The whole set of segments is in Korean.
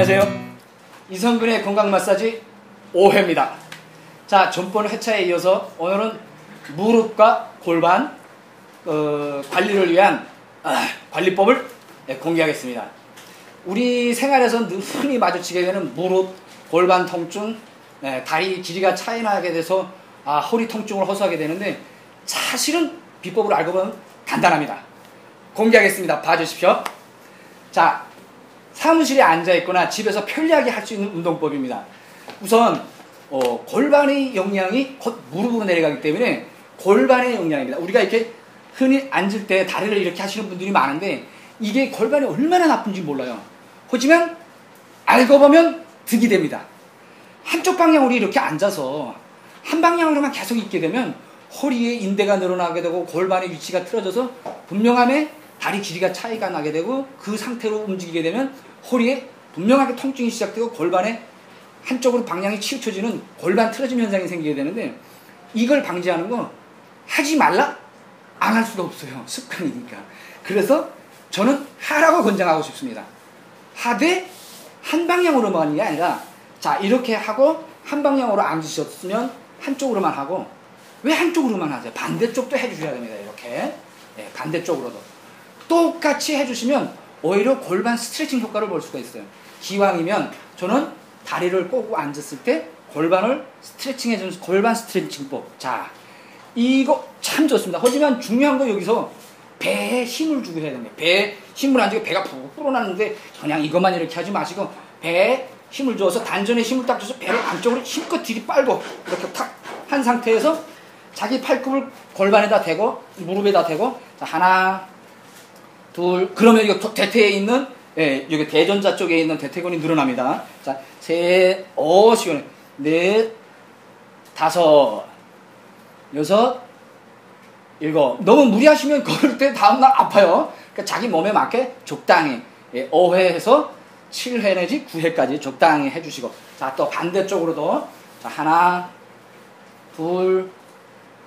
안녕하세요. 이성근의 건강 마사지 5회입니다. 자, 전번 회차에 이어서 오늘은 무릎과 골반 관리를 위한 관리법을 공개하겠습니다. 우리 생활에서 흔히 마주치게 되는 무릎, 골반 통증, 다리 길이가 차이나게 돼서 허리 통증을 호소하게 되는데, 사실은 비법을 알고 보면 간단합니다. 공개하겠습니다. 봐주십시오. 자, 사무실에 앉아있거나 집에서 편리하게 할 수 있는 운동법입니다. 우선 골반의 역량이 곧 무릎으로 내려가기 때문에 골반의 역량입니다. 우리가 이렇게 흔히 앉을 때 다리를 이렇게 하시는 분들이 많은데, 이게 골반이 얼마나 나쁜지 몰라요. 하지만 알고 보면 득이 됩니다. 한쪽 방향으로 이렇게 앉아서 한 방향으로만 계속 있게 되면 허리에 인대가 늘어나게 되고 골반의 위치가 틀어져서 분명함에 다리 길이가 차이가 나게 되고, 그 상태로 움직이게 되면 허리에 분명하게 통증이 시작되고 골반에 한쪽으로 방향이 치우쳐지는 골반 틀어짐 현상이 생기게 되는데, 이걸 방지하는 거 하지 말라? 안 할 수가 없어요. 습관이니까. 그래서 저는 하라고 권장하고 싶습니다. 하되 한 방향으로만이 아니라, 자, 이렇게 하고 한 방향으로 앉으셨으면 한쪽으로만 하고, 왜 한쪽으로만 하세요? 반대쪽도 해주셔야 됩니다. 이렇게. 네, 반대쪽으로도. 똑같이 해주시면 오히려 골반 스트레칭 효과를 볼 수가 있어요. 기왕이면 저는 다리를 꼬고 앉았을 때 골반을 스트레칭해주는 골반 스트레칭법. 자, 이거 참 좋습니다. 하지만 중요한 건 여기서 배에 힘을 주고 해야 됩니다. 배에 힘을 안 주고 배가 푹 불어나는데 그냥 이것만 이렇게 하지 마시고, 배에 힘을 줘서 단전에 힘을 딱 줘서 배를 안쪽으로 힘껏 들이빨고 이렇게 탁 한 상태에서 자기 팔꿈을 골반에다 대고 무릎에다 대고, 자, 하나 둘, 그러면 이거 대퇴에 있는, 여기 대전자 쪽에 있는 대퇴근이 늘어납니다. 자, 셋, 시원해. 넷, 다섯, 여섯, 일곱. 너무 무리하시면 걸을 때 다음날 아파요. 그러니까 자기 몸에 맞게 적당히, 5회에서 7회 내지 9회까지 적당히 해주시고. 자, 또 반대쪽으로도. 자, 하나, 둘,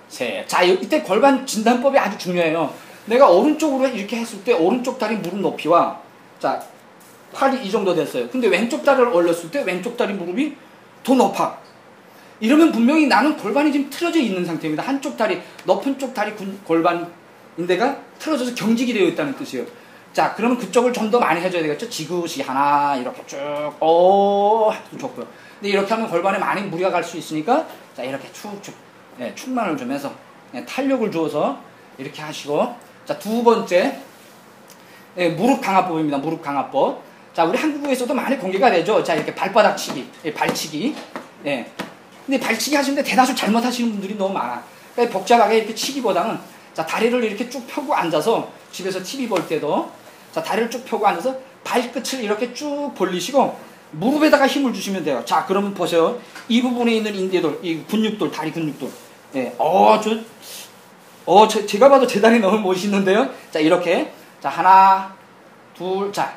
셋. 자, 이때 골반 진단법이 아주 중요해요. 내가 오른쪽으로 이렇게 했을 때 오른쪽 다리 무릎 높이와, 자, 팔이 이 정도 됐어요. 근데 왼쪽 다리를 올렸을 때 왼쪽 다리 무릎이 더 높아. 이러면 분명히 나는 골반이 지금 틀어져 있는 상태입니다. 한쪽 다리, 높은 쪽 다리 골반인데가 틀어져서 경직이 되어 있다는 뜻이에요. 자, 그러면 그쪽을 좀 더 많이 해줘야 되겠죠. 지그시 하나 이렇게 쭉 좋고요. 근데 이렇게 하면 골반에 많이 무리가 갈 수 있으니까, 자, 이렇게 축축, 충만을 좀 해서, 탄력을 주어서 이렇게 하시고. 자, 두 번째, 무릎 강화법입니다. 무릎 강화법. 자, 우리 한국에서도 많이 공개가 되죠. 자, 이렇게 발바닥 치기, 발치기. 근데 발치기 하시는데 대다수 잘못하시는 분들이 너무 많아. 그러니까 복잡하게 이렇게 치기보다는, 자, 다리를 이렇게 쭉 펴고 앉아서, 집에서 TV 볼 때도, 자, 다리를 쭉 펴고 앉아서 발끝을 이렇게 쭉 벌리시고 무릎에다가 힘을 주시면 돼요. 자, 그러면 보세요. 이 부분에 있는 인대돌, 이 근육돌, 다리 근육돌. 제가 봐도 제 다리 너무 멋있는데요. 자, 이렇게. 자, 하나, 둘, 자,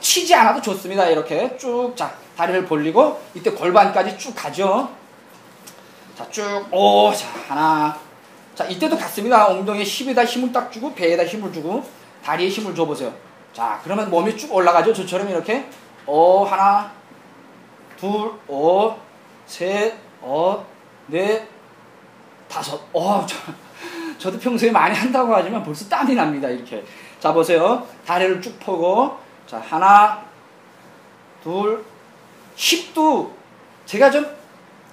치지 않아도 좋습니다. 이렇게 쭉, 자, 다리를 벌리고, 이때 골반까지 쭉 가죠. 자, 쭉, 자, 하나. 자, 이때도 같습니다. 엉덩이에 힙에다 힘을 딱 주고, 배에다 힘을 주고, 다리에 힘을 줘보세요. 자, 그러면 몸이 쭉 올라가죠. 저처럼 이렇게. 하나, 둘, 셋, 넷, 다섯. 저도 평소에 많이 한다고 하지만 벌써 땀이 납니다. 이렇게. 자, 보세요. 다리를 쭉 펴고. 자, 하나, 둘. 힙도 제가 좀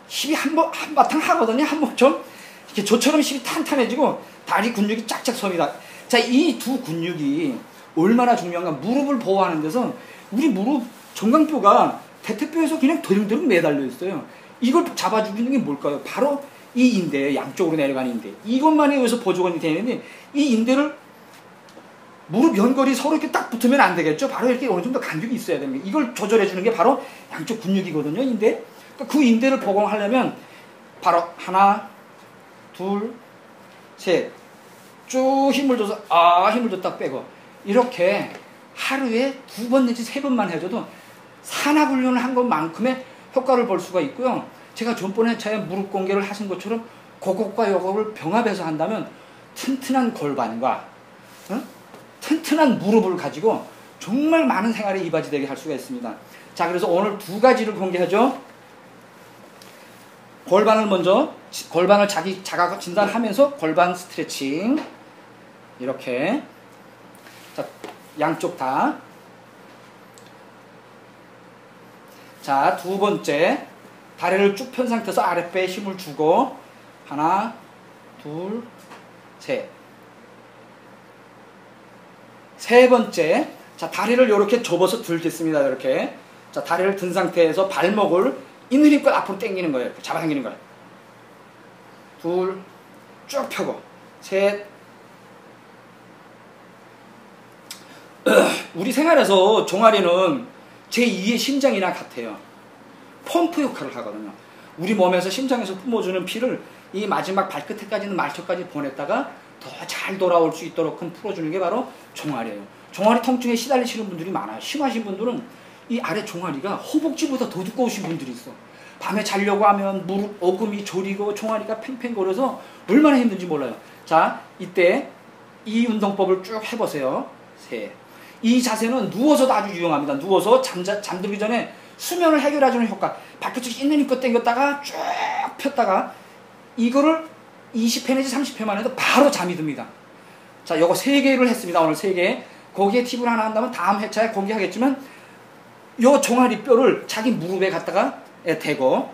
힙이 한바탕 하거든요. 한번 좀 이렇게 저처럼 힙이 탄탄해지고 다리 근육이 쫙쫙 섭니다. 자, 이 두 근육이 얼마나 중요한가. 무릎을 보호하는 데서 우리 무릎 정강뼈가 대퇴뼈에서 그냥 드릉드릉 매달려 있어요. 이걸 잡아주는 게 뭘까요? 바로 이 인대, 양쪽으로 내려가는 인대. 이것만에 의해서 보조가 되는데, 이 인대를 무릎 연골이 서로 이렇게 딱 붙으면 안 되겠죠. 바로 이렇게 어느 정도 간격이 있어야 됩니다. 이걸 조절해 주는 게 바로 양쪽 근육이거든요, 인대. 그러니까 그 인대를 보강하려면 바로 하나, 둘, 셋. 쭉 힘을 줘서, 힘을 줬다 빼고. 이렇게 하루에 2번 내지 3번만 해줘도 산악훈련을 한 것만큼의 효과를 볼 수가 있고요. 제가 전번에 차에 무릎 공개를 하신 것처럼 그것과 요것을 병합해서 한다면 튼튼한 골반과 튼튼한 무릎을 가지고 정말 많은 생활에 이바지 되게 할 수가 있습니다. 자, 그래서 오늘 두 가지를 공개하죠. 골반을 먼저, 골반을 자가 진단하면서 골반 스트레칭. 이렇게. 자, 양쪽 다. 자, 두 번째. 다리를 쭉 편 상태에서 아랫배에 힘을 주고. 하나, 둘, 셋. 세 번째. 자, 다리를 이렇게 접어서 들겠습니다. 이렇게. 자, 다리를 든 상태에서 발목을 있는 힘껏 앞으로 당기는 거예요. 이렇게 잡아당기는 거예요. 둘, 쭉 펴고. 셋. 우리 생활에서 종아리는 제2의 심장이나 같아요. 펌프 역할을 하거든요. 우리 몸에서 심장에서 뿜어주는 피를 이 마지막 발끝에까지는 말초까지 보냈다가 더 잘 돌아올 수 있도록 풀어주는 게 바로 종아리예요. 종아리 통증에 시달리시는 분들이 많아요. 심하신 분들은 이 아래 종아리가 허벅지보다 더 두꺼우신 분들이 있어. 밤에 자려고 하면 무릎, 어금이 졸이고 종아리가 팽팽거려서 얼마나 힘든지 몰라요. 자, 이때 이 운동법을 쭉 해보세요. 셋. 이 자세는 누워서도 아주 유용합니다. 누워서 잠들기 전에 수면을 해결해주는 효과. 발끝을 있는 힘껏 당겼다가 쭉 폈다가 이거를 20회 내지 30회만 해도 바로 잠이 듭니다. 자, 요거 3개를 했습니다. 오늘 3개. 거기에 팁을 하나 한다면 다음 회차에 공개하겠지만 요 종아리 뼈를 자기 무릎에 갖다가 대고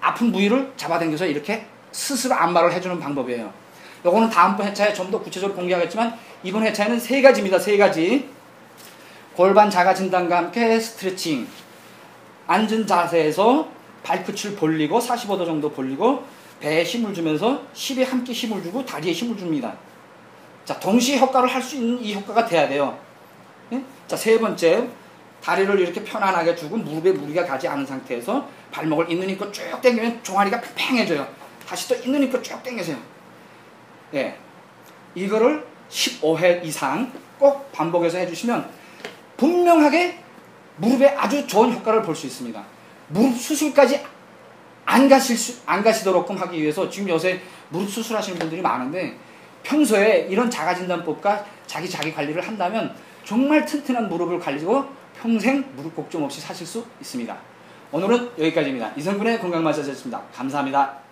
아픈 부위를 잡아당겨서 이렇게 스스로 안마를 해주는 방법이에요. 요거는 다음 회차에 좀 더 구체적으로 공개하겠지만 이번 회차에는 3가지입니다. 3가지. 골반 자가 진단과 함께 스트레칭. 앉은 자세에서 발끝을 벌리고 45도 정도 벌리고 배에 힘을 주면서 힙에 함께 힘을 주고 다리에 힘을 줍니다. 자, 동시에 효과를 할 수 있는 이 효과가 돼야 돼요. 예? 자, 세 번째. 다리를 이렇게 편안하게 주고 무릎에 무리가 가지 않은 상태에서 발목을 있는 힘껏 쭉 당기면 종아리가 팽팽해져요. 다시 또 있는 힘껏 쭉 당기세요. 예. 이거를 15회 이상 꼭 반복해서 해주시면 분명하게 무릎에 아주 좋은 효과를 볼 수 있습니다. 무릎 수술까지 안 가시도록끔 하기 위해서 지금 요새 무릎 수술하시는 분들이 많은데 평소에 이런 자가진단법과 자기 관리를 한다면 정말 튼튼한 무릎을 가지고 평생 무릎 걱정 없이 사실 수 있습니다. 오늘은 여기까지입니다. 이성근의 건강 마사지였습니다. 감사합니다.